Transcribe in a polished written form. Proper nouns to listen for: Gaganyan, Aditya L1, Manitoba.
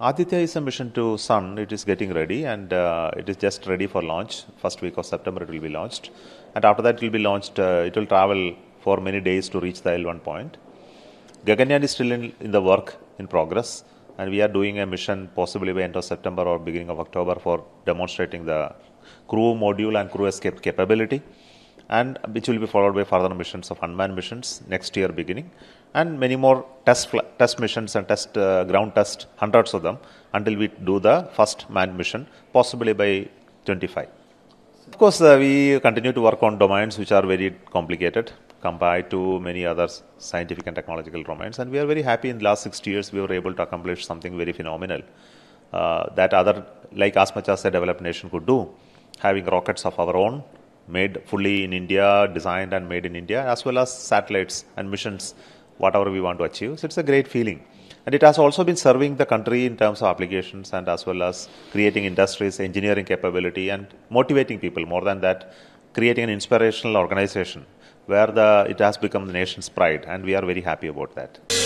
Aditya is a mission to Sun. It is getting ready and it is just ready for launch. First week of September it will be launched. And after that it will be launched, it will travel for many days to reach the L1 point. Gaganyan is still in the work in progress, and we are doing a mission possibly by end of September or beginning of October for demonstrating the crew module and crew escape capability, and which will be followed by further missions of unmanned missions next year beginning, and many more test missions and ground test, hundreds of them, until we do the first manned mission, possibly by 25. Of course, we continue to work on domains which are very complicated compared to many other scientific and technological domains, and we are very happy in the last 60 years we were able to accomplish something very phenomenal that other, like as much as a developed nation could do, having rockets of our own, made fully in India, designed and made in India, as well as satellites and missions, whatever we want to achieve. So it's a great feeling. And it has also been serving the country in terms of applications and as well as creating industries, engineering capability, and motivating people. More than that, creating an inspirational organization where it has become the nation's pride, and we are very happy about that.